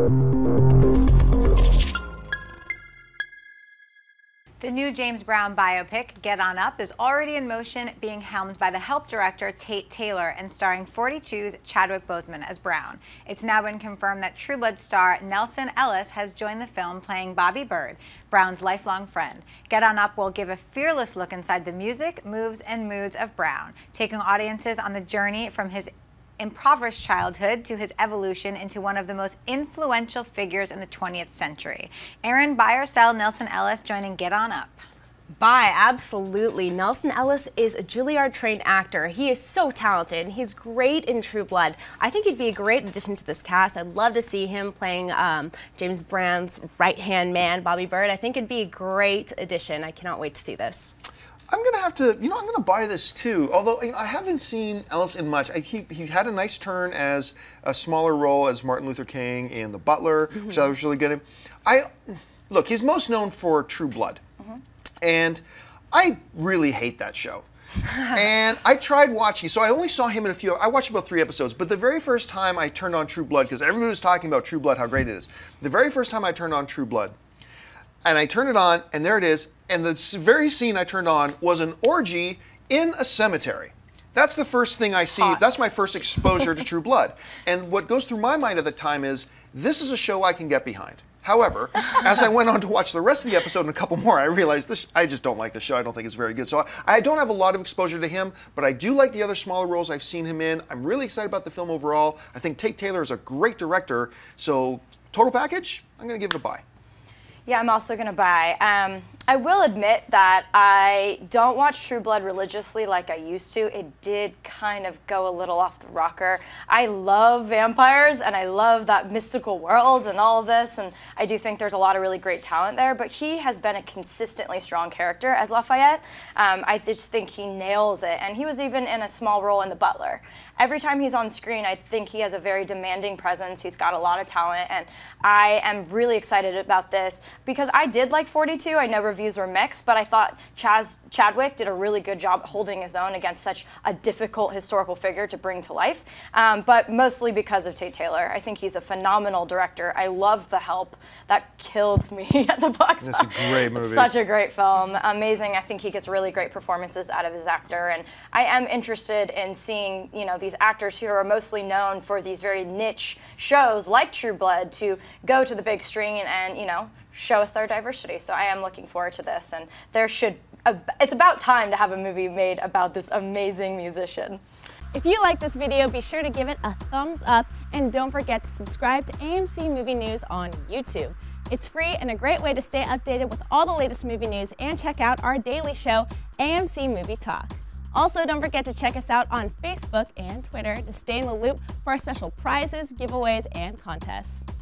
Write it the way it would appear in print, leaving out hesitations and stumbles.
The new James Brown biopic, Get On Up, is already in motion, being helmed by The Help director Tate Taylor and starring 42's Chadwick Boseman as Brown. It's now been confirmed that True Blood star Nelsan Ellis has joined the film, playing Bobby Byrd, Brown's lifelong friend. Get On Up will give a fearless look inside the music, moves, and moods of Brown, taking audiences on the journey from his impoverished childhood to his evolution into one of the most influential figures in the 20th century. Erin, buy or sell Nelsan Ellis joining Get On Up? Buy, absolutely. Nelsan Ellis is a Juilliard-trained actor. He is so talented. He's great in True Blood. I think he'd be a great addition to this cast. I'd love to see him playing James Brown's right-hand man, Bobby Byrd. I think it'd be a great addition. I cannot wait to see this. I'm gonna have to, I'm gonna buy this too. Although I haven't seen Ellis in much. He had a nice turn as a smaller role as Martin Luther King in The Butler, which I was really good at. Look, he's most known for True Blood, and I really hate that show. And I tried watching, so I only saw him in a few. I watched about 3 episodes, but the very first time I turned on True Blood, because everybody was talking about True Blood, how great it is. The very first time I turned on True Blood. And I turn it on, and there it is. And the very scene I turned on was an orgy in a cemetery. That's the first thing I see. That's my first exposure to True Blood. And what goes through my mind at the time is, this is a show I can get behind. However, as I went on to watch the rest of the episode and a couple more, I realized this, I just don't like the show. I don't think it's very good. So I don't have a lot of exposure to him, but I do like the other smaller roles I've seen him in. I'm really excited about the film overall. I think Tate Taylor is a great director. So total package, I'm going to give it a buy. Yeah, I'm also going to buy. I will admit that I don't watch True Blood religiously like I used to. It did kind of go a little off the rocker. I love vampires, and I love that mystical world and all of this, and I do think there's a lot of really great talent there, but he has been a consistently strong character as Lafayette. I just think he nails it, and he was even in a small role in The Butler. Every time he's on screen, I think he has a very demanding presence. He's got a lot of talent, and I am really excited about this. Because I did like 42, I know reviews were mixed, but I thought Chadwick did a really good job holding his own against such a difficult historical figure to bring to life, but mostly because of Tate Taylor. I think he's a phenomenal director. I love The Help. That killed me at the box office. That's a great movie. Such a great film. Amazing. I think he gets really great performances out of his actor, and I am interested in seeing, these actors who are mostly known for these very niche shows like True Blood to go to the big screen and, show us their diversity. So I am looking forward to this, and it's about time to have a movie made about this amazing musician. If you like this video, be sure to give it a thumbs up, and don't forget to subscribe to AMC Movie News on YouTube. It's free and a great way to stay updated with all the latest movie news, and check out our daily show, AMC Movie Talk. Also, don't forget to check us out on Facebook and Twitter to stay in the loop for our special prizes, giveaways, and contests.